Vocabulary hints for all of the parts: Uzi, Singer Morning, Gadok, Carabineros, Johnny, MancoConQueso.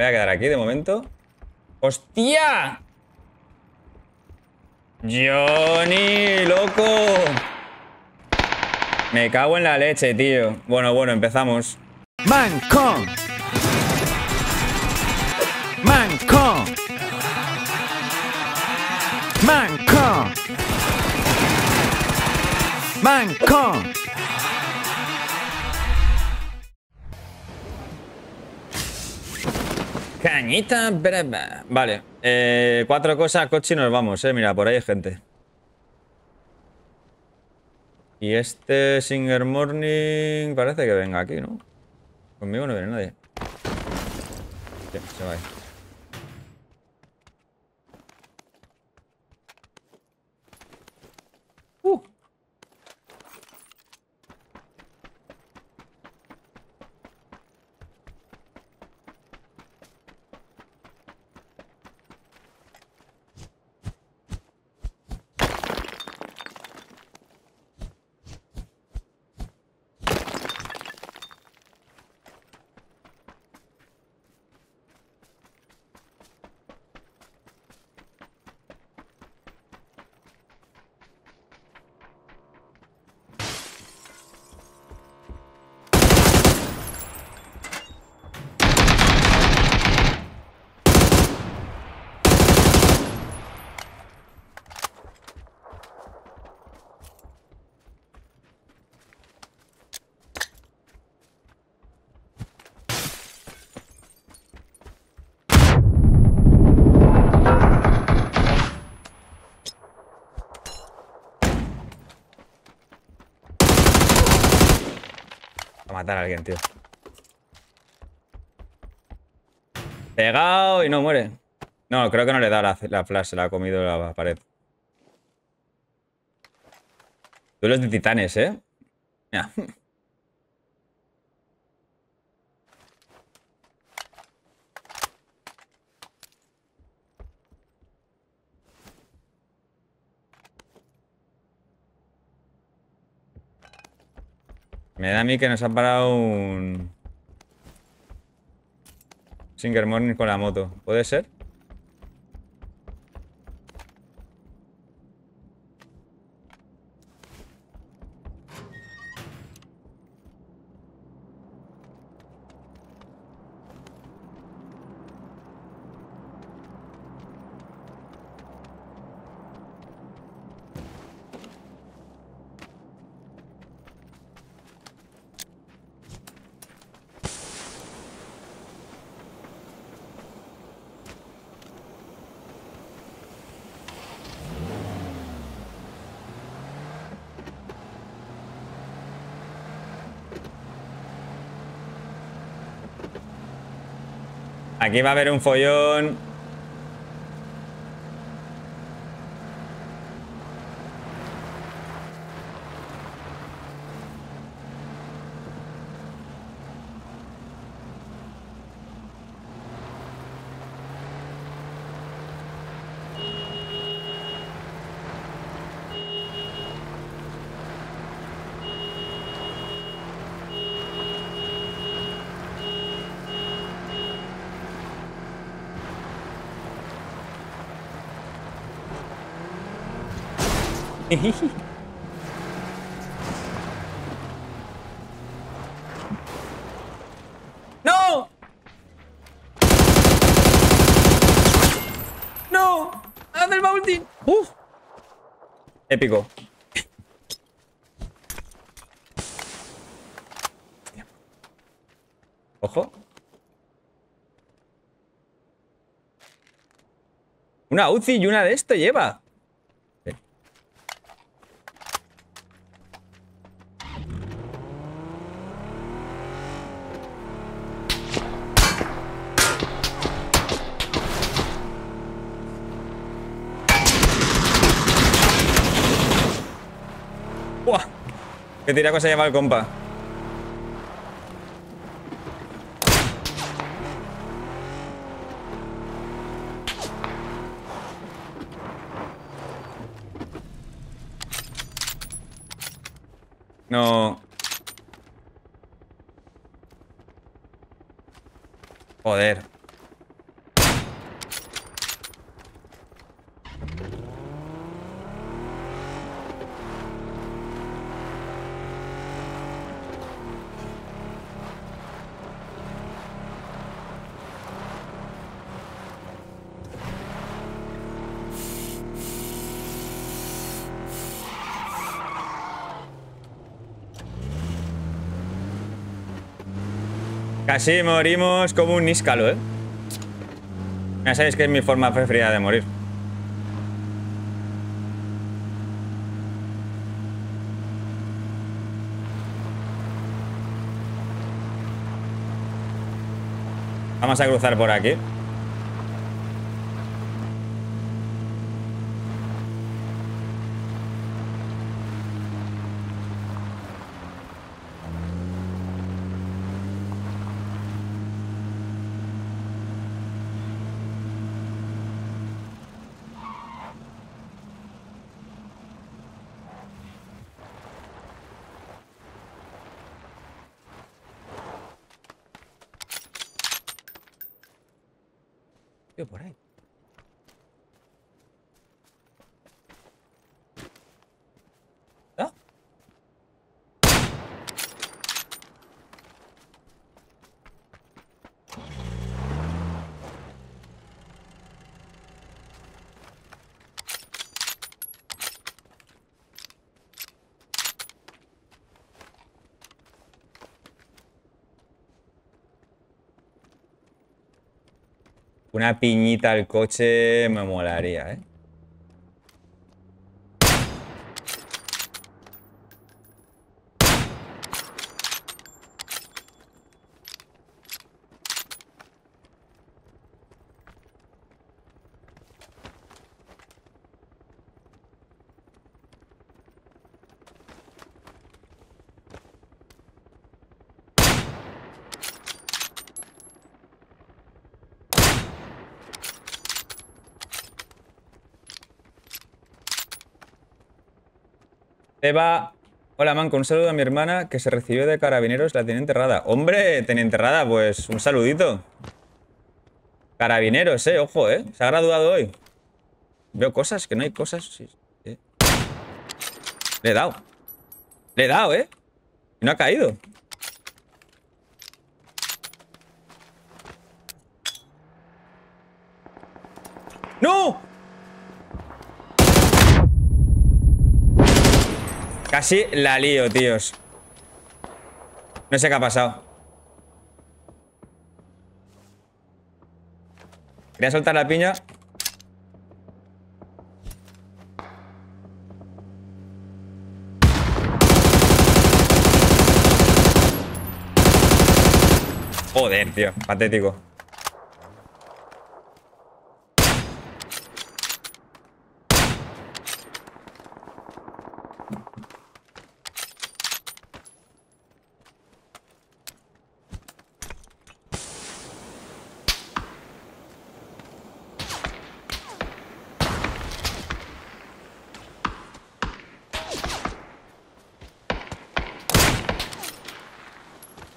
Me voy a quedar aquí de momento. ¡Hostia! ¡Johnny, loco! Me cago en la leche, tío. Bueno, empezamos. ¡Mancón! ¡Mancón! ¡Mancón! ¡Mancón! Cañita brava. Vale, 4 cosas, coche y nos vamos, mira, por ahí hay gente. Y este Singer Morning parece que venga aquí, ¿no? Conmigo no viene nadie. Bien, se va ahí. Matar a alguien, tío. Pegado y no muere. No, creo que no le da la flash, se la ha comido la pared. Duelos de titanes, ¿eh? Mira. Me da a mí que nos ha parado un Singer Morning con la moto. ¿Puede ser? Aquí va a haber un follón. ¡No! ¡No! ¡Haz el bounty! ¡Uf! Épico. Ojo. Una Uzi y una de esto lleva. Que tira cosa lleva el compa. No. Joder. Casi morimos como un níscalo, ¿eh? Ya sabéis que es mi forma preferida de morir. Vamos a cruzar por aquí. Por ahí. ¿Ah? Una piñita al coche me molaría, ¿eh? Eva, hola Manco, un saludo a mi hermana que se recibió de Carabineros, la tiene enterrada. ¡Hombre, tiene enterrada! Pues un saludito. Carabineros, ojo, se ha graduado hoy. Veo cosas, que no hay cosas. Sí. Le he dado, y no ha caído. ¡No! Casi la lío, tíos. No sé qué ha pasado. Quería soltar la piña. Joder, tío. Patético.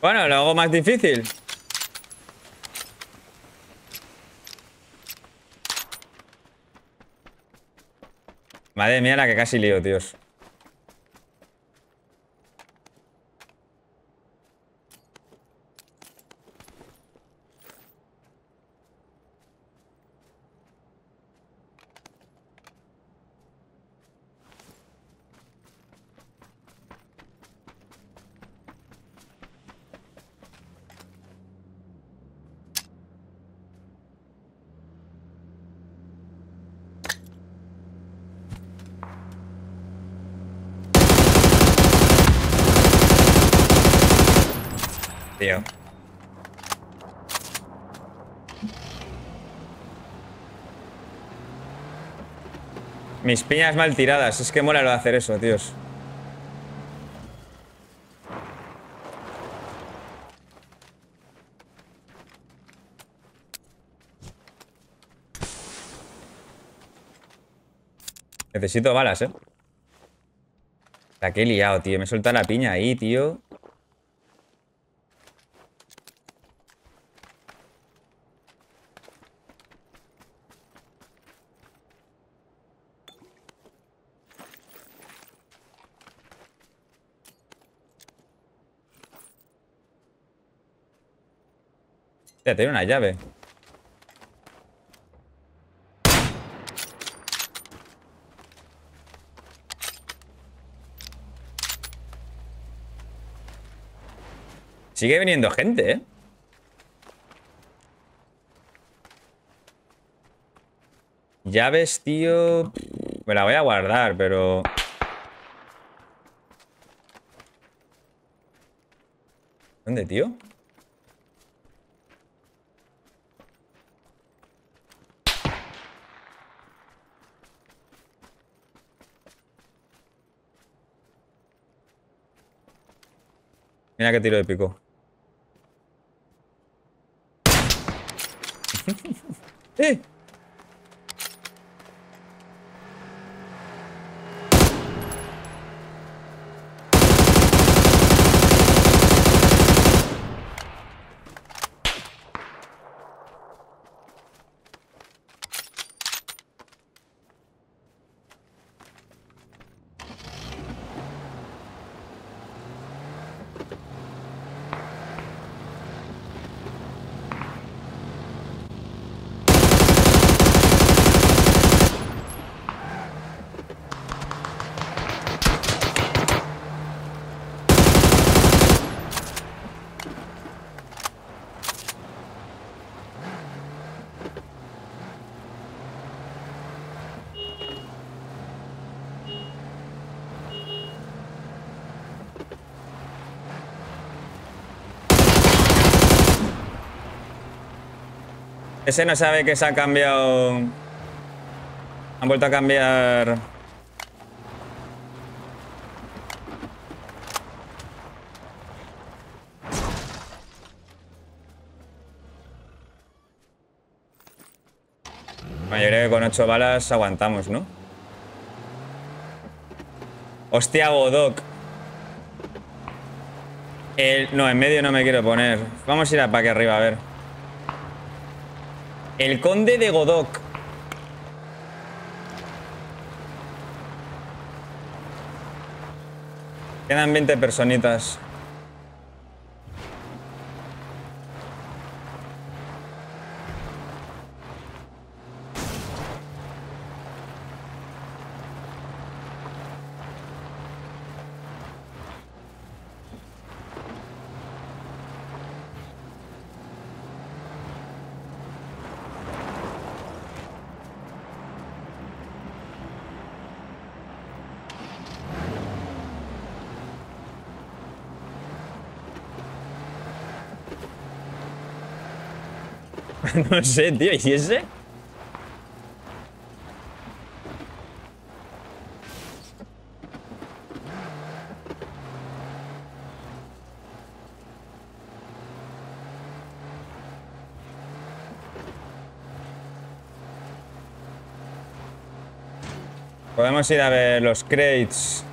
Bueno, lo hago más difícil. Madre mía, la que casi lío, tíos. Tío. Mis piñas mal tiradas. Es que mola lo de hacer eso, tíos. Necesito balas, ¿eh? La que he liado, tío. Me suelta la piña ahí, tío. Tiene una llave. Sigue viniendo gente, Llaves, tío. Me la voy a guardar, pero... ¿Dónde, tío? Mira qué tiro de pico. ¡Eh! Ese no sabe que se ha cambiado. Han vuelto a cambiar. Bueno, yo creo que con 8 balas aguantamos, ¿no? Hostia, Gadok. No, en medio no me quiero poner. Vamos a ir para aquí arriba, a ver. El conde de Gadok. Quedan 20 personitas. No sé, tío, ¿y ese? Podemos ir a ver los crates.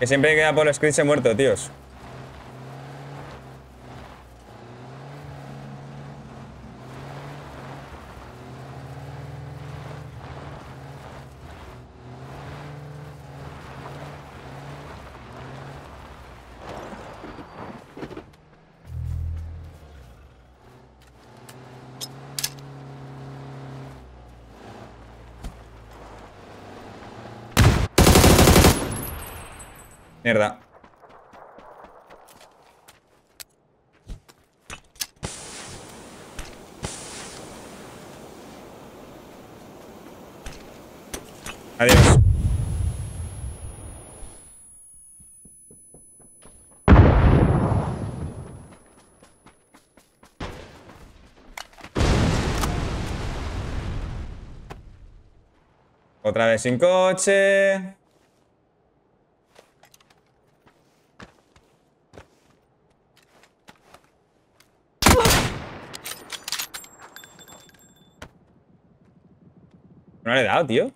Que siempre queda por los crits muerto, tíos. Mierda. Adiós. Otra vez sin coche. No le he dado, tío.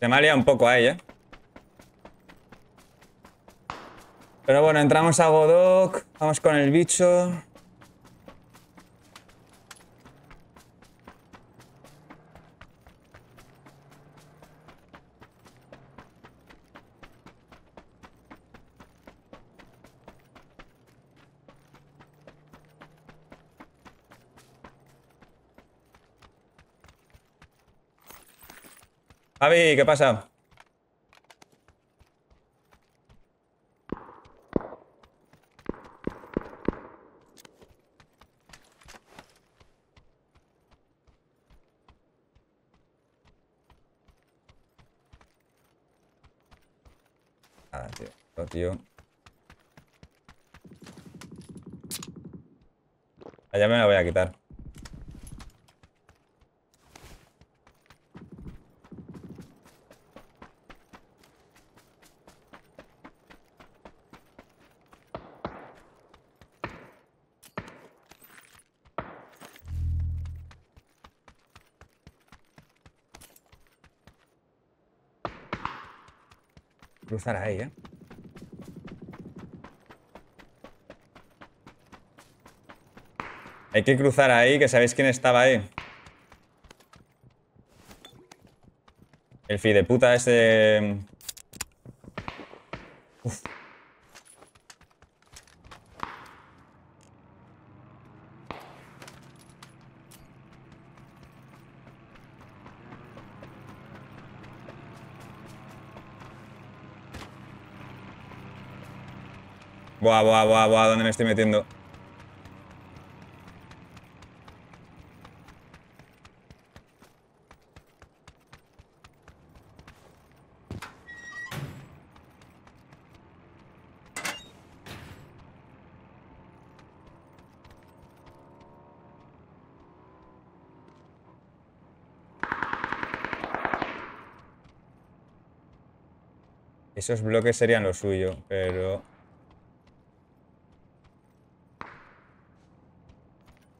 Se me ha liado un poco ahí, ¿eh? Pero bueno, entramos a Gadok. Vamos con el bicho. Javi, ¿qué pasa? Ah, tío, Allá me la voy a quitar. Cruzar ahí, ¿eh? Hay que cruzar ahí, que sabéis quién estaba ahí. El fideputa ese... Uf. Buah, buah, buah, buah, ¿dónde me estoy metiendo? Esos bloques serían lo suyo, pero...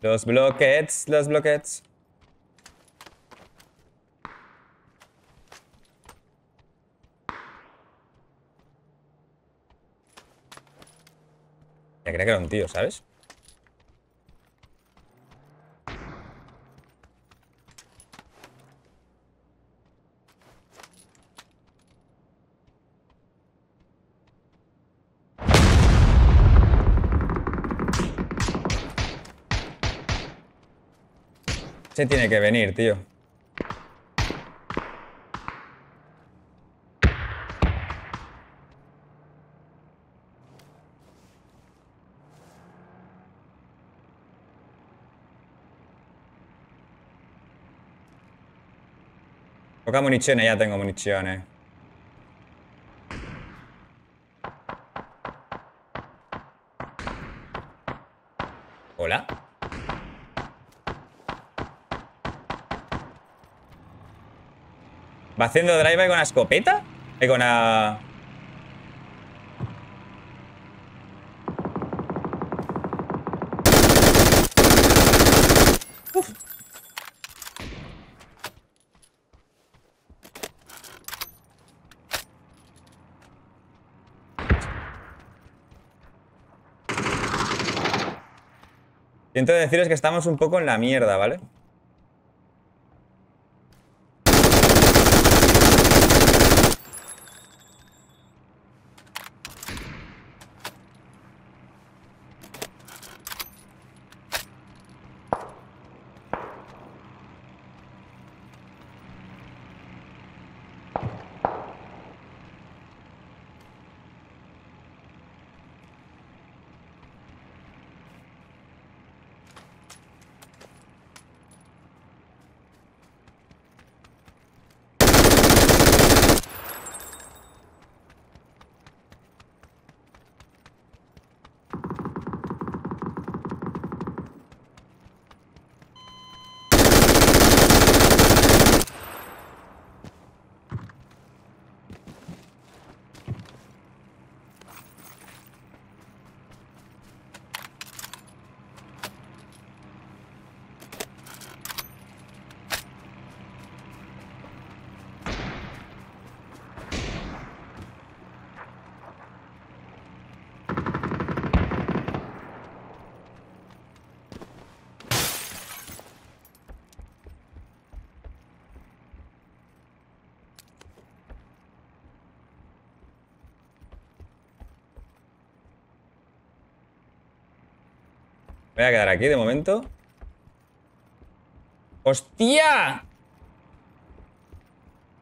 Los bloquets, los bloquets. Ya creía que era un tío, ¿sabes? Se tiene que venir, tío. Poca munizione, ya tengo munizione. Hola. ¿Va haciendo drive con la escopeta? ¿Y con la...? Uf. Siento deciros que estamos un poco en la mierda, ¿vale? Voy a quedar aquí de momento. ¡Hostia!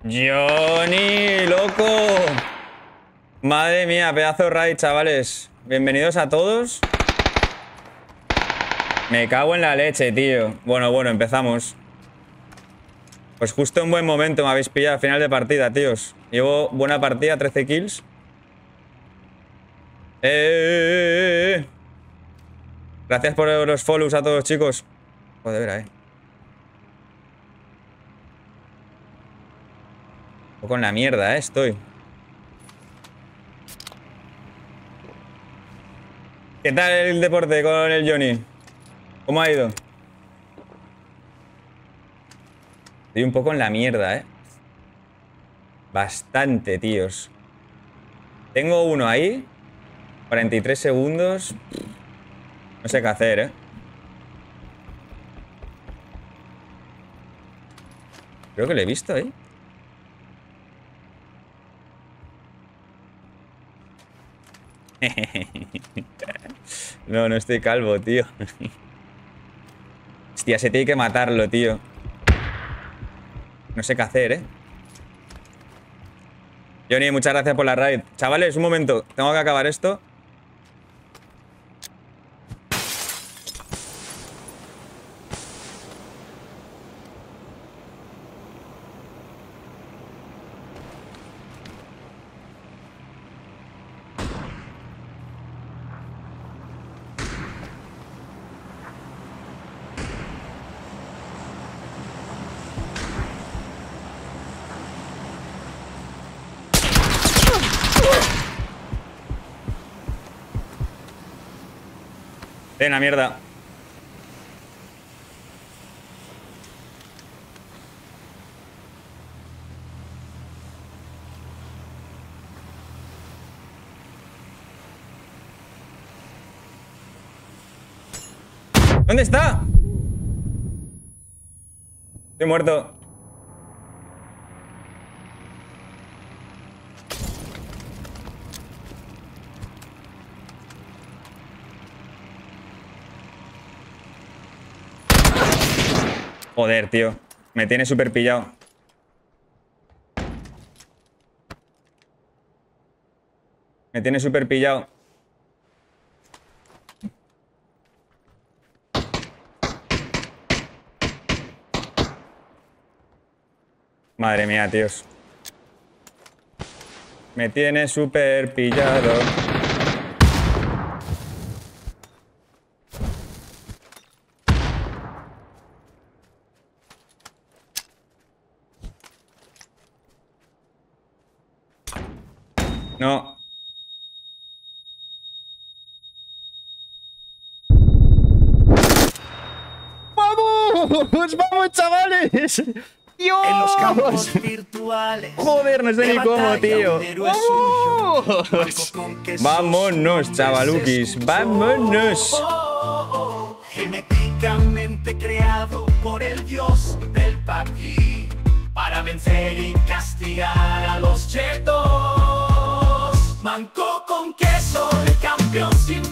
¡Johnny, loco! Madre mía, pedazo raid, chavales. Bienvenidos a todos. Me cago en la leche, tío. Bueno, empezamos. Pues justo en buen momento me habéis pillado al final de partida, tíos. Llevo buena partida, 13 kills. Gracias por los follows a todos, chicos. Joder, Un poco en la mierda, estoy. ¿Qué tal el deporte con el Johnny? ¿Cómo ha ido? Estoy un poco en la mierda, Bastante, tíos. Tengo uno ahí. 43 segundos. No sé qué hacer, Creo que lo he visto, No, no estoy calvo, tío. Hostia, se tiene que matarlo, tío. No sé qué hacer, Johnny, muchas gracias por la raid. Chavales, un momento. Tengo que acabar esto. En la mierda. ¿Dónde está? Estoy muerto. Joder, tío. Me tiene súper pillado. Me tiene súper pillado. Madre mía, tíos. Me tiene súper pillado. No. ¡Vamos! ¡Vamos, chavales! ¡Dios! En los campos virtuales. Joder, no sé ni cómo, tío. ¡Vamos! ¡Vámonos, chavaluquis! ¡Vámonos! Genéticamente creado por el dios del paquí para vencer y castigar a los chetos. Manco con queso, el campeón sin